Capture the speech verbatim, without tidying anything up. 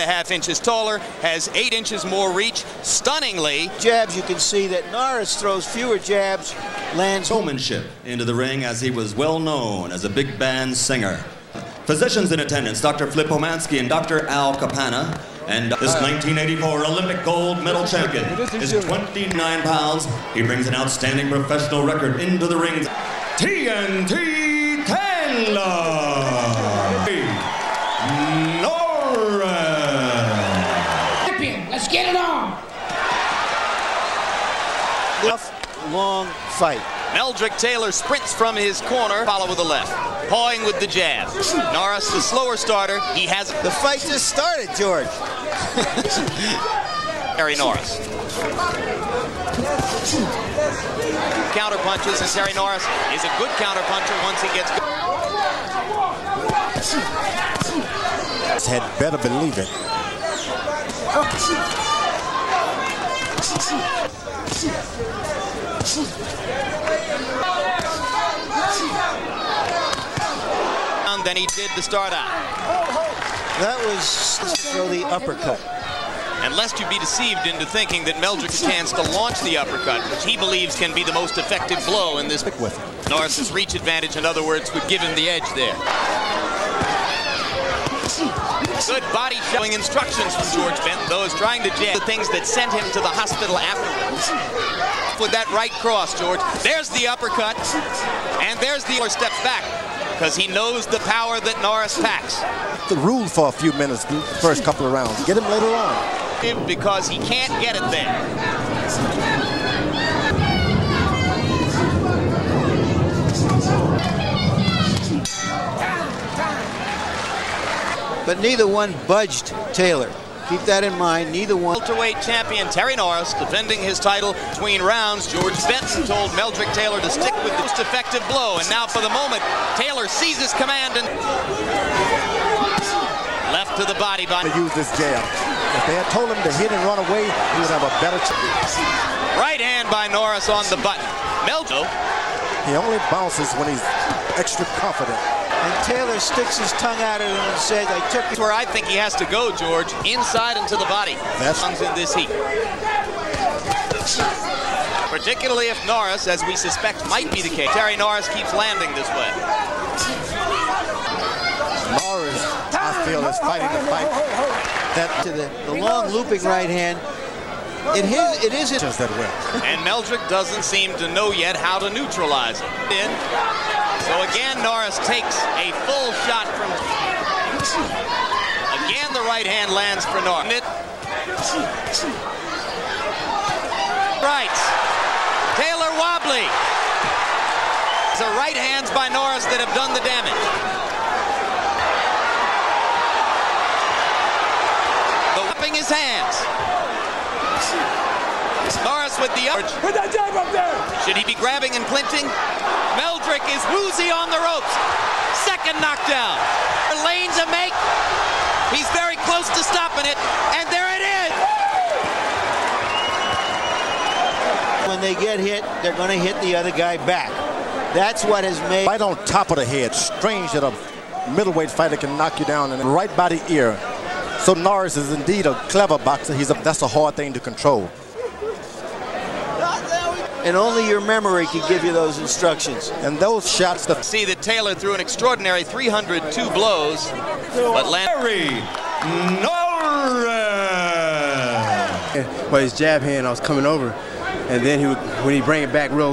a half inches taller, has eight inches more reach. Stunningly, jabs, you can see that Norris throws fewer jabs, lands. Showmanship into the ring, as he was well known as a big band singer. Physicians in attendance, Doctor Flip Omansky and Doctor Al Capana. And this nineteen eighty-four Olympic gold medal champion is twenty-nine pounds. He brings an outstanding professional record into the ring. T N T Taylor! Terry Norris! Champion, let's get it on! Tough, long fight. Meldrick Taylor sprints from his corner, follow with the left, pawing with the jab. Norris, the slower starter, he has it. The fight just started, George. Terry Norris. Counter punches, and Terry Norris is a good counter puncher once he gets going. Had better believe it. Than he did to start out. That was throw the uppercut. Unless you be deceived into thinking that Meldrick's chance to launch the uppercut, which he believes can be the most effective blow in this. With it. Norris's reach advantage, in other words, would give him the edge there. Good body showing instructions from George Benton, though, is trying to jab the things that sent him to the hospital afterwards. With that right cross, George. There's the uppercut, and there's the or steps back. Because he knows the power that Norris packs. The rule for a few minutes, the first couple of rounds. Get him later on. Because he can't get it there. But neither one budged Taylor. Keep that in mind, neither one. Welterweight champion Terry Norris defending his title between rounds. George Benton told Meldrick Taylor to stick with the most effective blow. And now for the moment, Taylor seizes command and left to the body by. Use this jab. If they had told him to hit and run away, he would have a better chance. Right hand by Norris on the button. Meldrick. He only bounces when he's extra confident. And Taylor sticks his tongue out at him and says, I took it. Where I think he has to go, George, inside and to the body. That's in this heat. Particularly if Norris, as we suspect, might be the case. Terry Norris keeps landing this way. Norris, I feel, is fighting the fight. That to the, the long looping right hand. It is, it is it. Just that way. And Meldrick doesn't seem to know yet how to neutralize it. In. So again, Norris takes a full shot from. Again, the right hand lands for Norris. Right. Taylor wobbly. The right hands by Norris that have done the damage. The whipping his hands. Norris with the upper. Put that jab up there. Should he be grabbing and clinching? Meldrick is woozy on the ropes. Second knockdown. Lanes a make. He's very close to stopping it. And there it is. When they get hit, they're going to hit the other guy back. That's what has made. Right on top of the head. Strange that a middleweight fighter can knock you down and right by the ear. So Norris is indeed a clever boxer. He's a, that's a hard thing to control. And only your memory can give you those instructions. And those shots that see that Taylor threw an extraordinary three hundred two blows, but Larry Norris. Well, his jab hand, I was coming over, and then he would, when he bring it back real.